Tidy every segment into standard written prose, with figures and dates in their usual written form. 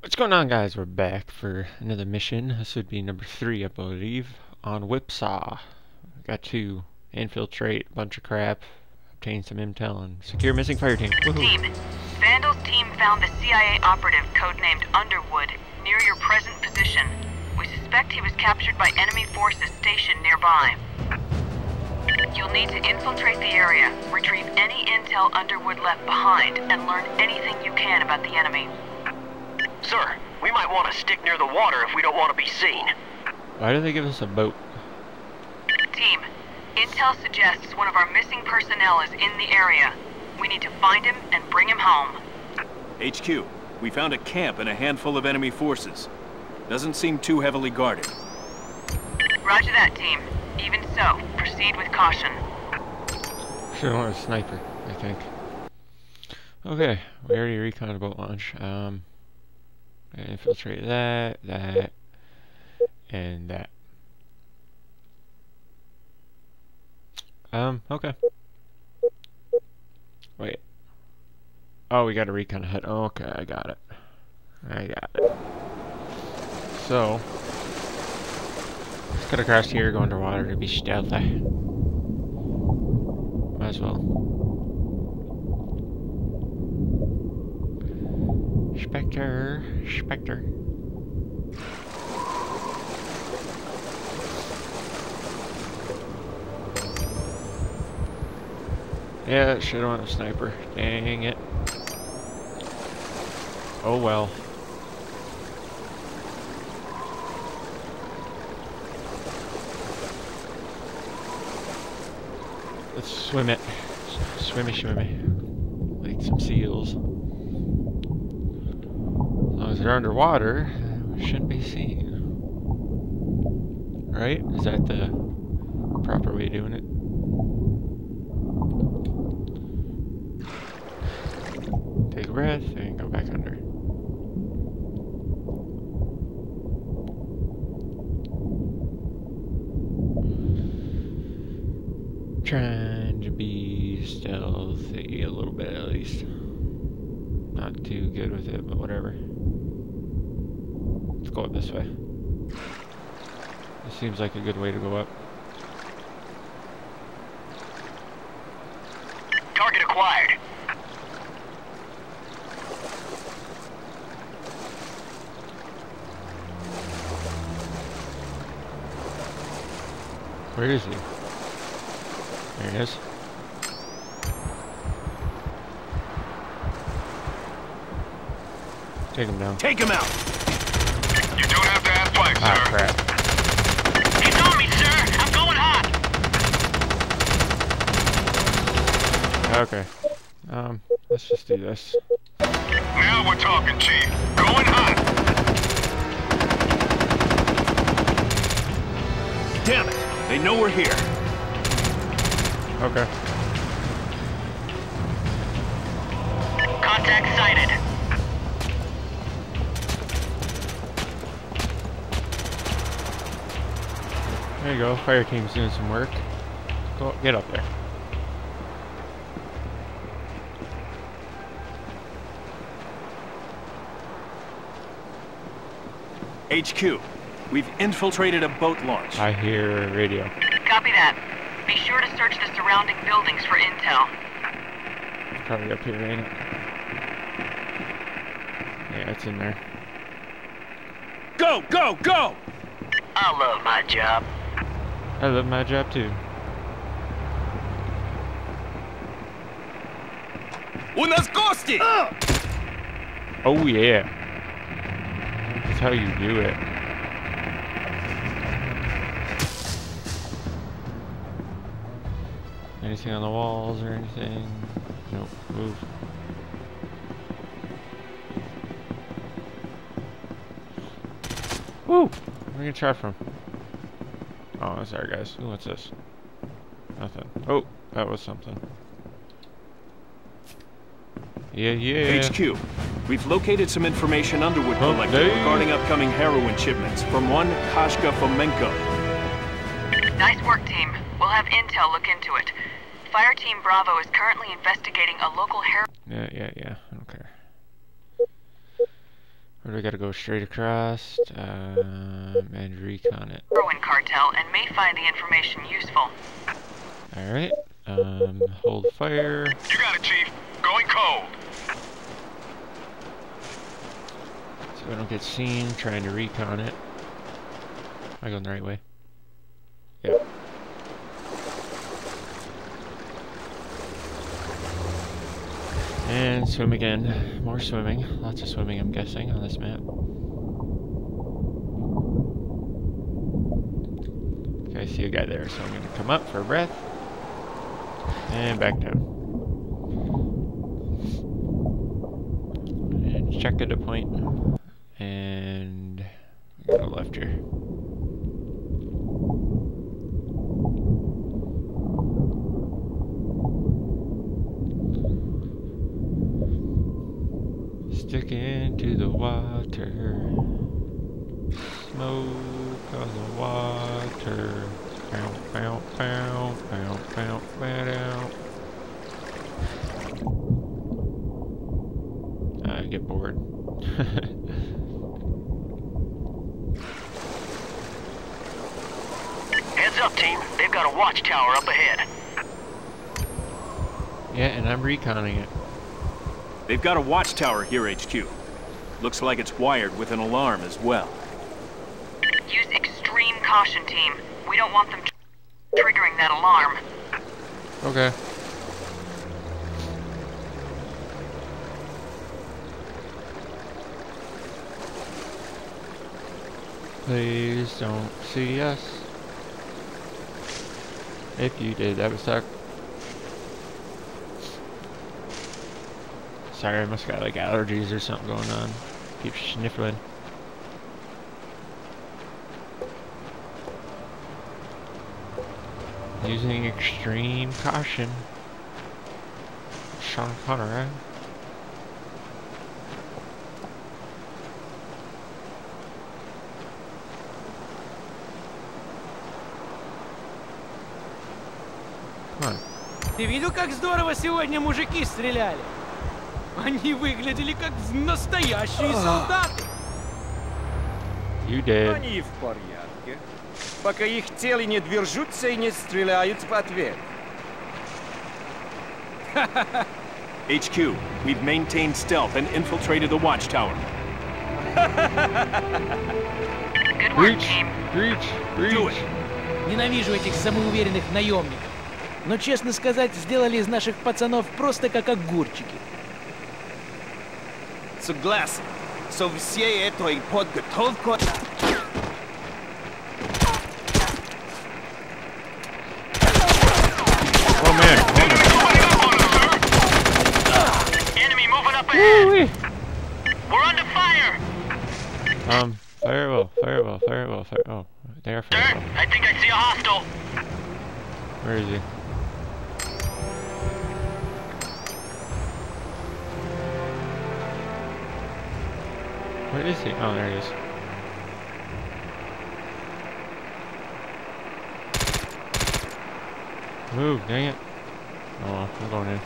What's going on, guys? We're back for another mission. This would be number 3, I believe, on Whipsaw. We've got to infiltrate a bunch of crap, obtain some intel, and secure missing fire team. Team, Vandal's team found the CIA operative codenamed Underwood near your present position. We suspect he was captured by enemy forces stationed nearby. You'll need to infiltrate the area, retrieve any intel Underwood left behind, and learn anything you can about the enemy. Sir, we might want to stick near the water if we don't want to be seen. Why do they give us a boat? Team, intel suggests one of our missing personnel is in the area. We need to find him and bring him home. HQ, we found a camp and a handful of enemy forces. Doesn't seem too heavily guarded. Roger that, team. Even so, proceed with caution. Should want a sniper, I think. Okay, we already reconned a boat launch. Infiltrate that, and that. Okay. Wait. Oh, we got a recon hut. Okay, I got it. So, let's cut across here, go underwater to be stealthy. Might as well. Spectre. Yeah, it should have won a sniper. Dang it. Oh well. Let's swim it. Swimmy. Like some seals. They're underwater, we shouldn't be seen. Right? Is that the proper way of doing it? Take a breath and go back under. Trying to be stealthy a little bit at least. Not too good with it, but whatever. Let's go up this way. This seems like a good way to go up. Target acquired. Where is he? There he is. Take him down. Take him out! Ah, sir. Crap. It's on me, sir! I'm going hot! Okay. Let's just do this. Now we're talking, Chief. Going hot! Damn it! They know we're here. Okay. Contact sighted. There you go, fire team's doing some work. Go, get up there. HQ, we've infiltrated a boat launch. I hear a radio. Copy that. Be sure to search the surrounding buildings for intel. It's probably up here, ain't it? Yeah, it's in there. Go, go, go! I love my job. I love my job too. Oh yeah. That's how you do it. Anything on the walls or anything? Nope. Move. Woo! Where are you gonna try from? Oh, sorry guys. Ooh, what's this? Nothing. Oh, that was something. Yeah. HQ, we've located some information Underwood collected regarding upcoming heroin shipments from one Kashka Fomenko. Nice work, team. We'll have intel look into it. Fire Team Bravo is currently investigating a local heroin... Yeah, I don't care. Where do we gotta go? Straight across, and recon it. Rowan cartel, and may find the information useful. Alright, hold fire. You got it, Chief. Going cold. So we don't get seen, trying to recon it. Am I going the right way? Yep. And swim again. More swimming. Lots of swimming, I'm guessing, on this map. Okay, I see a guy there, so I'm going to come up for a breath. And back down. And check at a point. And go left here. Stick into the water. Smoke on the water. Bow, bow, bow, bow, bow, bow, bow. I get bored. Heads up, team. They've got a watchtower up ahead. Yeah, and I'm reconning it. They've got a watchtower here, HQ. Looks like it's wired with an alarm as well. Use extreme caution, team. We don't want them triggering that alarm. Okay. Please don't see us. If you did, that would suck. Sorry, I must got like allergies or something going on. Keep sniffling. Using extreme caution. Sean Potter, right? Come on. Ты видел, как здорово сегодня мужики стреляли? Они выглядели как настоящие солдаты. Они в порядке, пока их тело не движутся и не стреляют в ответ. HQ, we've maintained stealth and infiltrated the watchtower. Good work, team. Do it. Ненавижу этих самоуверенных наемников, но честно сказать, сделали из наших пацанов просто как огурчики. Согласен. Со всей этой подготовкой... Enemy moving up ahead. We're under fire. Firewall. Oh, they are firewall. Sir, I think I see a hostile. Where is he? Where is he? Oh, there he is. Move, dang it. Oh, I'm going in.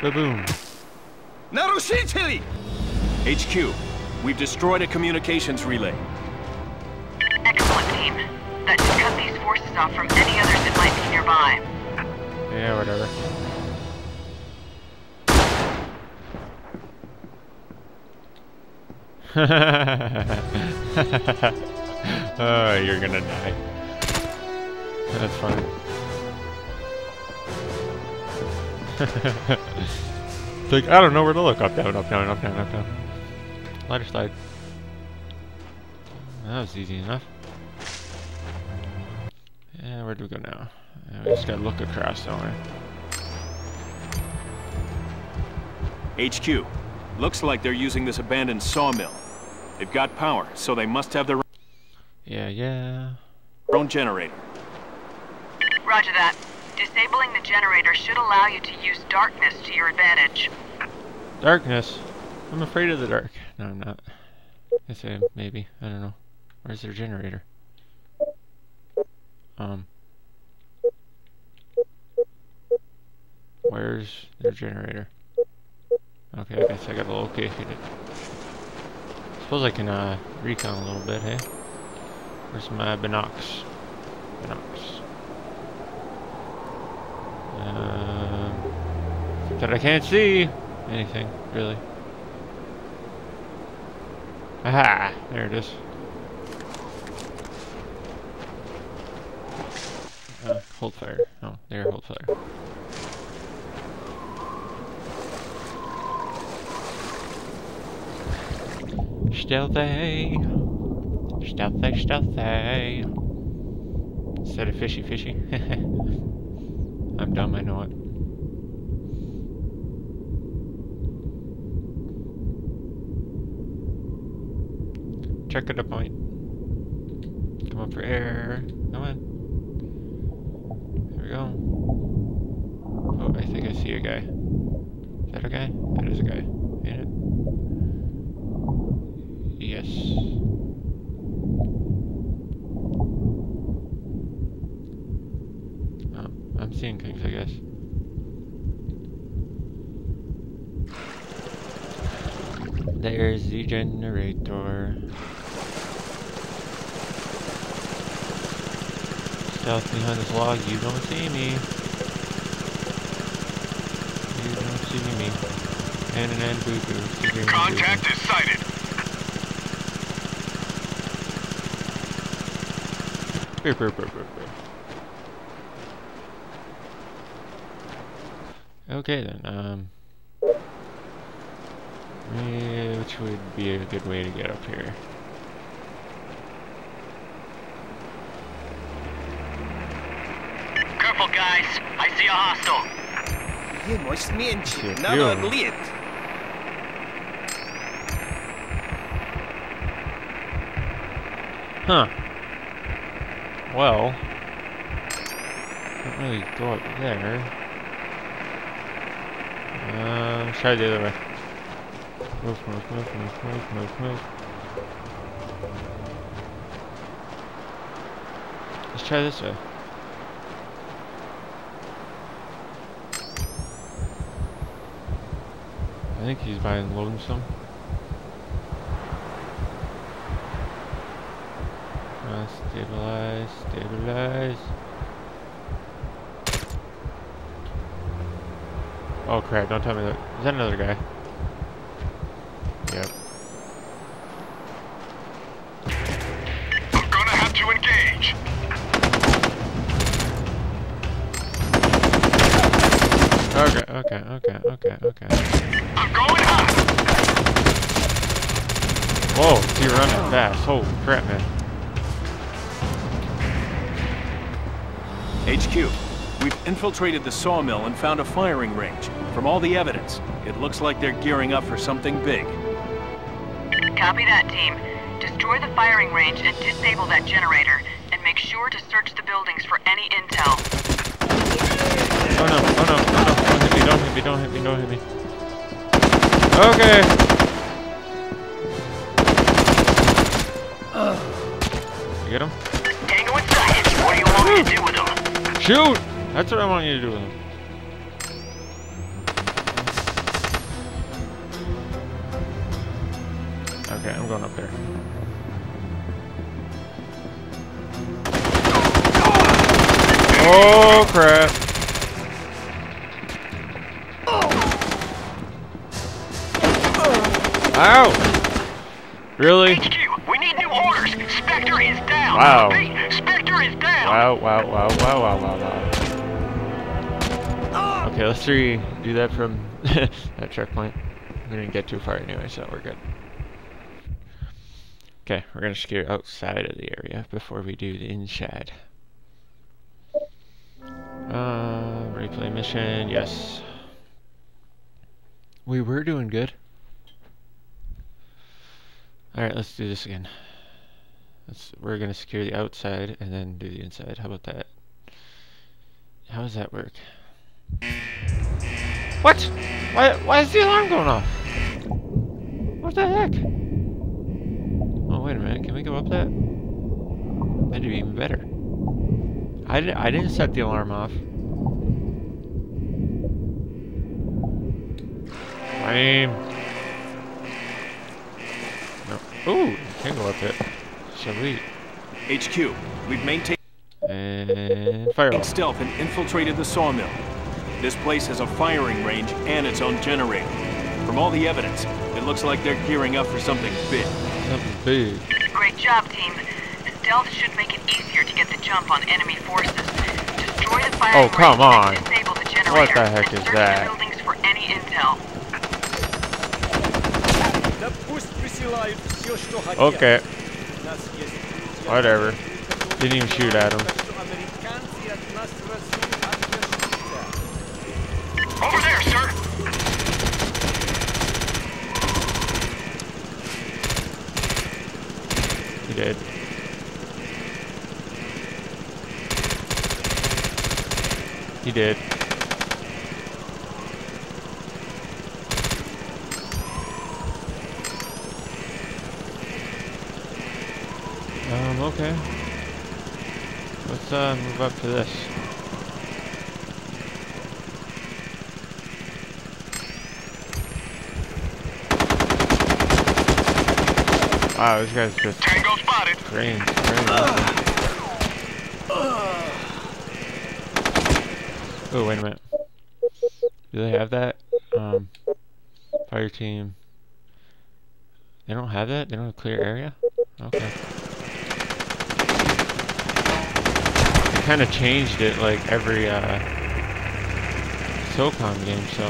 Ba-boom. Нарушители! HQ, we've destroyed a communications relay. Excellent, team. That should cut these forces off from any others that might be nearby. Yeah, whatever. Oh, you're gonna die. That's funny. It's like, I don't know where to look. Up, down. Ladder slide. That was easy enough. And where do we go now? We just gotta look across somewhere. HQ. Looks like they're using this abandoned sawmill. They've got power, so they must have their own... Their own generator. Roger that. Disabling the generator should allow you to use darkness to your advantage. Darkness? I'm afraid of the dark. No, I'm not. I say maybe. I don't know. Where's their generator? Where's their generator? Okay, I guess I got the location. I suppose I can recon a little bit, hey? Where's my binocs? That I can't see anything, really. Aha! There it is. Hold fire. Oh, there, hold fire. Stealthy! Stealthy, stealthy! Instead of fishy, fishy. I'm dumb, I know it. Check at a point. Come up for air. Come on. There we go. Oh, I think I see a guy. Is that a guy? That is a guy. Ain't it? Yes. Oh, I'm seeing things, I guess. There's the generator. Stealth behind this log, you don't see me. You don't see me. Hanan boo boo. Contact is sighted. Okay then, which would be a good way to get up here? Careful guys, I see a hostile. You must mean to not only it. Huh. Well, can't really go up there. Let's try the other way. Move, move, move, move, move, move, move. Let's try this way. I think he's buying lonesome. Stabilize, stabilize. Oh crap, don't tell me that. Is that another guy? Yep. We're gonna have to engage. Okay, okay, okay, okay, okay. I'm going hot. Whoa, he's running fast. Holy crap, man. HQ, we've infiltrated the sawmill and found a firing range. From all the evidence, it looks like they're gearing up for something big. Copy that, team. Destroy the firing range and disable that generator, and make sure to search the buildings for any intel. Oh no, oh no, oh no, don't hit me, don't hit me, don't hit me, don't hit me. Okay! You get him? Tango in sight. What do you want me to do with him? Shoot! That's what I want you to do with him. Okay, I'm going up there. Oh crap! Ow! Really? HQ, we need new orders. Spectre is down. Wow. Spectre is down. Wow! Wow! Wow! Wow! Wow! Wow! Wow! Okay, let's redo that from that checkpoint. We didn't get too far anyway, so we're good. Okay, we're gonna scoot outside of the area before we do the inside. Replay mission, yes. We were doing good. Alright, let's do this again. We're gonna secure the outside and then do the inside. How about that? How does that work? What? Why is the alarm going off? What the heck? Wait a minute, can we go up that? That'd be even better. I didn't set the alarm off. Lame. No. Ooh, can go up it. Sweet. HQ, we've maintained and firewall. Stealth and infiltrated the sawmill. This place has a firing range and its own generator. From all the evidence, it looks like they're gearing up for something big. Something big. Great job, team. Stealth should make it easier to get the jump on enemy forces. Destroy the firing range and disable the generator. What the heck is that? Buildings for any intel. Okay. Whatever. Didn't even shoot at him. Over there, sir. He did. He did. Okay. Let's move up to this. Wow, this guy's just Tango spotted. Oh, wait a minute. Do they have that? Fire team. They don't have that? They don't have a clear area? Okay. They kind of changed it like every SOCOM game, so...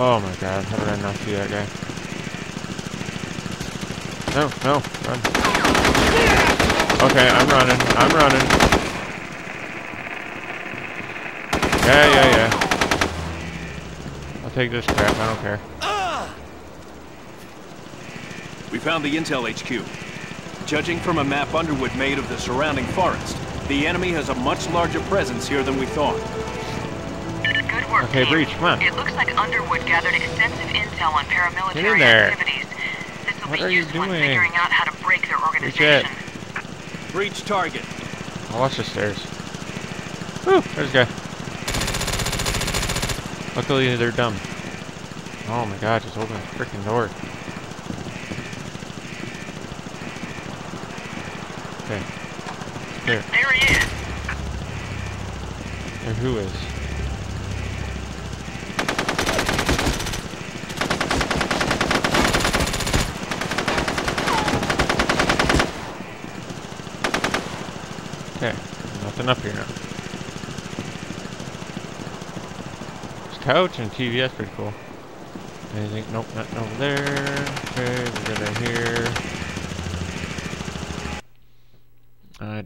Oh my god, how did I not see that guy? No, no, run. Okay, I'm running. Yeah. I'll take this crap, I don't care. We found the intel HQ. Judging from a map Underwood made of the surrounding forest, the enemy has a much larger presence here than we thought. Okay, Breach, come on. It looks like Underwood gathered extensive intel on paramilitary activities. This will be useful in figuring out how to break their organization. Breach target. I'll watch the stairs. Whew, there's a guy. Luckily, they're dumb. Oh my god, just open the freaking door. Okay. There. There he is. There who is? Okay, nothing up here now. This couch and TV, that's pretty cool. Anything? Nope, nothing over there. Okay, we're good right here.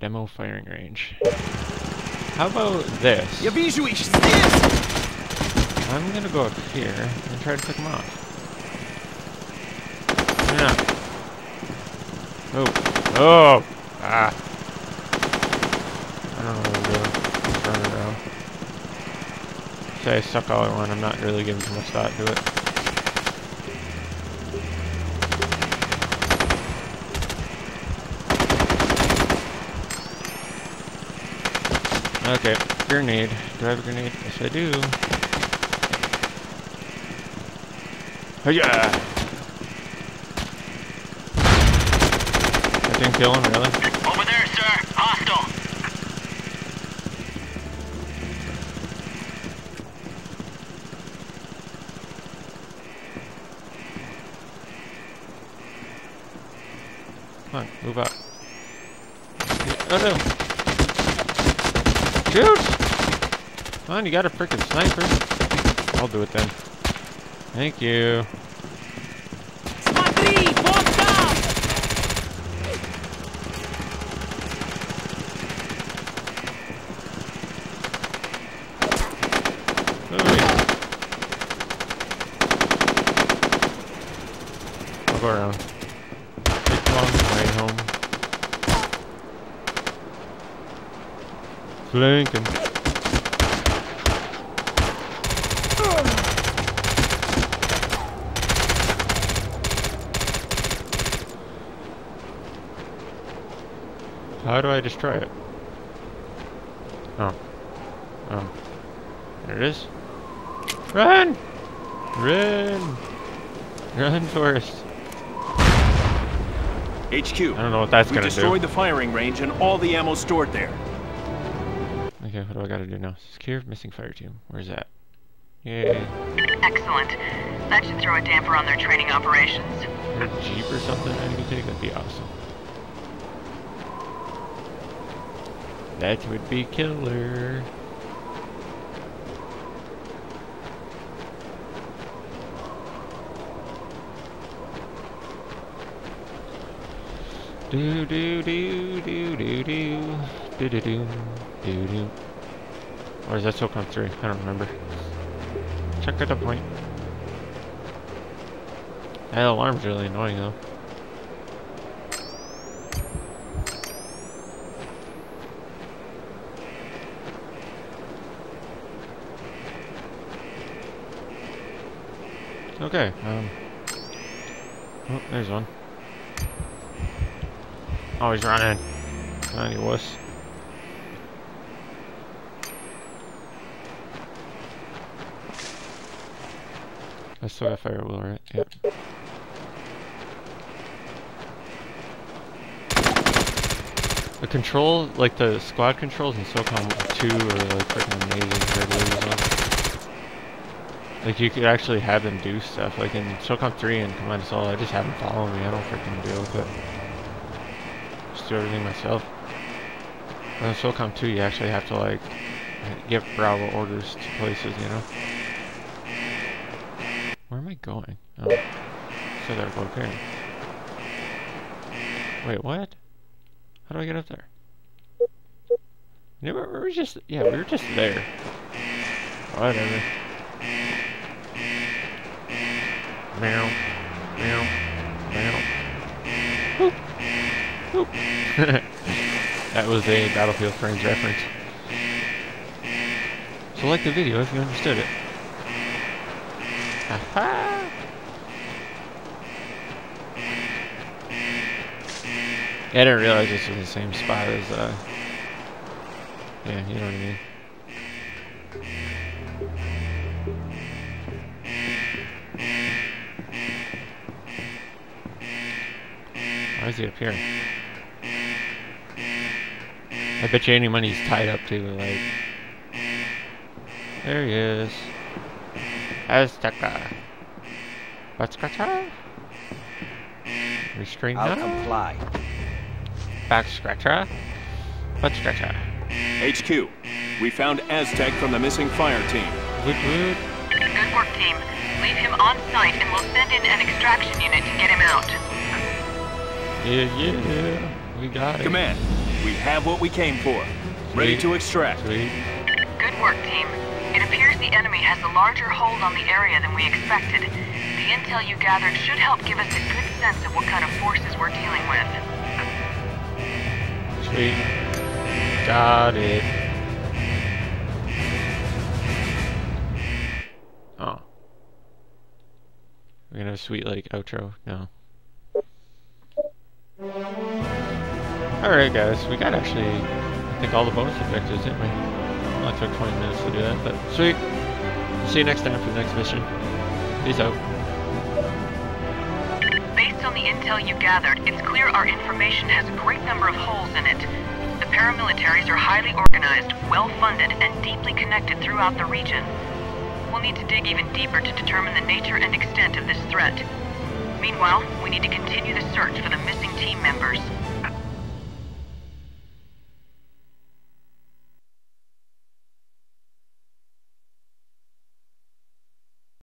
Demo firing range. How about this? I'm gonna go up here and try to pick them off. Why not? Oh. Oh! Ah! I don't know where to go. Say I suck all I want, I'm not really giving too much thought to it. Okay, grenade. Do I have a grenade? Yes I do. Hi-ya! I didn't kill him, really? Over there, sir! Hostile! Come on, move up. Oh no! Shoot! Come on, you got a frickin' sniper. I'll do it then. Thank you. I'll go around. Blinking. How do I destroy it? Oh. Oh. There it is. Run! Run! Run, Forrest. HQ. I don't know what that's gonna do. We destroyed the firing range and all the ammo stored there. Okay, what do I gotta do now? Secure missing fire team. Where's that? Yay. Excellent. That should throw a damper on their training operations. Or a jeep or something I can take? That'd be awesome. That would be killer. Do do do do do do do do do do do. Or is that SOCOM 3? I don't remember. Check out the point. That alarm's really annoying though. Okay, oh, there's one. Oh, he's running. Tiny wuss. I still got fire wheel, right? Yep. The control, like the squad controls in SOCOM 2 are like freaking amazing. Like you could actually have them do stuff. Like in SOCOM 3 and Combined Assault, I just have them follow me. I don't freaking deal with it. Just do everything myself. And in SOCOM 2, you actually have to like give Bravo orders to places, you know? Where am I going? Oh. So they're okay. Wait, what? How do I get up there? No, we were just... Yeah, we were just there. Whatever. Meow. Meow. Meow. Whoop. Whoop. That was a Battlefield Friends reference. So like the video if you understood it. Aha! Yeah, I didn't realize this was the same spot as, yeah, you know what I mean. Why is he up here? I bet you any money he's tied up to, like... There he is. Aztec. Backscratcher? Restrain now? I'll comply. Backscratcher? Backscratcher. HQ, we found Aztec from the missing fire team. Good. Good work, team. Leave him on site and we'll send in an extraction unit to get him out. Yeah. We got it. Command, we have what we came for. Sweet. Ready to extract. Sweet. Good work, team. It appears the enemy has a larger hold on the area than we expected. The intel you gathered should help give us a good sense of what kind of forces we're dealing with. Sweet. Got it. Oh. We're gonna have a sweet, like, outro? No. Alright, guys. We got actually, I think, all the bonus objectives, didn't we? Only took 20 minutes to do that, but sweet. See you next time for the next mission. Peace out. Based on the intel you gathered, it's clear our information has a great number of holes in it. The paramilitaries are highly organized, well-funded, and deeply connected throughout the region. We'll need to dig even deeper to determine the nature and extent of this threat. Meanwhile, we need to continue the search for the missing team members.